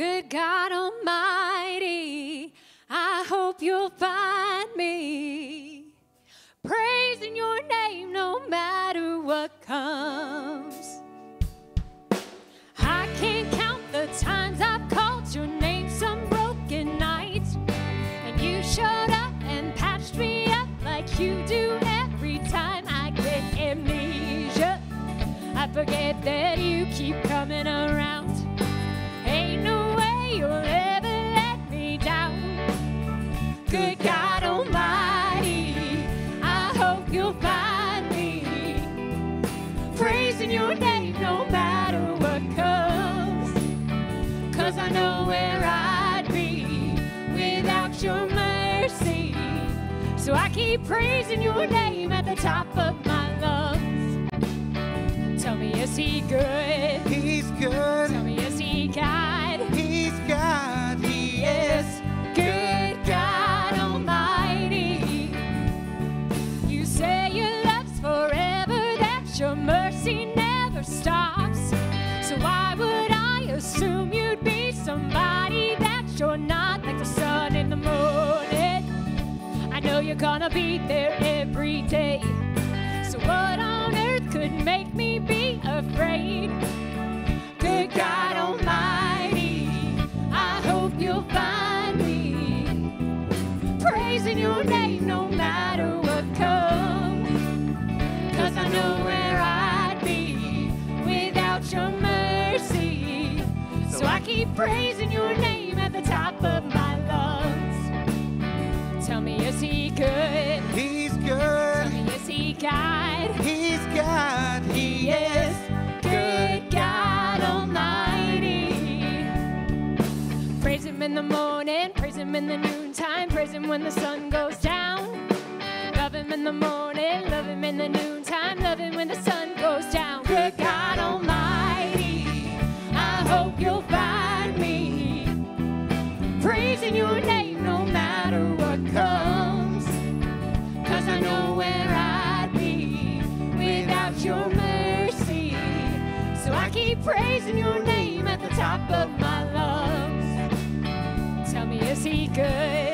Good God Almighty, I hope you'll find me praising your name no matter what comes. I can't count the times I've called your name some broken night, and you showed up and patched me up like you do every time I get amnesia. I forget that you keep coming around. Ain't no way you'll ever let me down. Good God Almighty, I hope you'll find me praising your name no matter what comes, 'cause I know where I'd be without your mercy. So I keep praising your name at the top of my lungs. Tell me, is he good? He's good. Tell me, is he God? He's God. He is good God Almighty. You say your love's forever, that your mercy never stops. So why would I assume you'd be somebody that you're not? Like the sun in the morning, I know you're gonna be there every day. So what on earth could make me be afraid? Good God Almighty, I hope you'll find me praising your name no matter what comes, 'cause I know where I'd be without your mercy. So I keep praising your name at the top of my lungs. Tell me, is he good? He's good. Tell me, is he God? He's God. He is good God Almighty. Praise him in the morning, praise him in the noontime, praise him when the sun goes down. Love him in the morning, love him in the noontime, love him when the sun goes down. Good God Almighty, I hope you'll find me praising your name no matter what comes, 'cause I know where I'd be without your mercy. So I keep praising your name at the top of my lungs. Tell me, is he good?